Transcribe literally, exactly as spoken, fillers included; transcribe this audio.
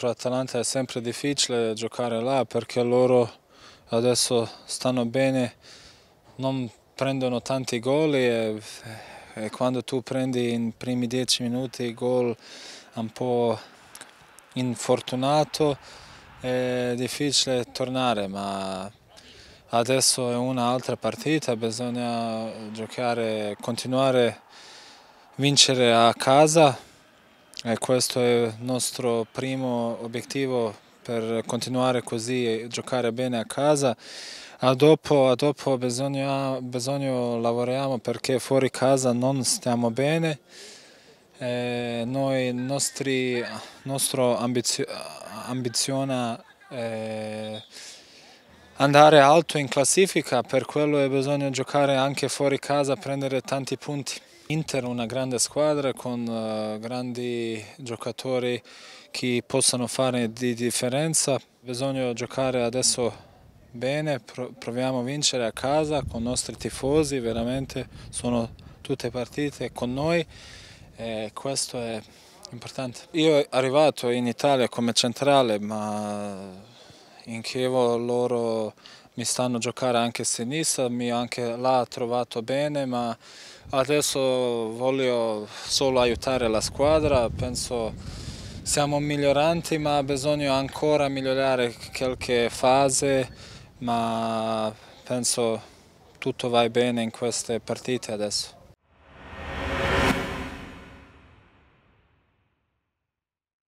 contro l'Atalanta è sempre difficile giocare là perché loro adesso stanno bene, non prendono tanti gol e, e quando tu prendi in primi dieci minuti il gol un po' infortunato è difficile tornare, ma adesso è un'altra partita, bisogna giocare, continuare a vincere a casa e questo è il nostro primo obiettivo per continuare così e giocare bene a casa. A dopo, a dopo bisogna, bisogna lavoriamo perché fuori casa non stiamo bene. E noi nostri nostro ambizio, ambiziona eh, andare alto in classifica, per quello bisogna giocare anche fuori casa, prendere tanti punti. Inter è una grande squadra con uh, grandi giocatori che possono fare di differenza. Bisogna giocare adesso bene, pro proviamo a vincere a casa con i nostri tifosi, veramente sono tutte partite con noi. E questo è importante. Io sono arrivato in Italia come centrale, ma in Chievo loro mi stanno giocando anche a sinistra, mi anche l'ha trovato bene, ma adesso voglio solo aiutare la squadra. Penso siamo miglioranti, ma bisogna ancora migliorare qualche fase, ma penso tutto va bene in queste partite adesso.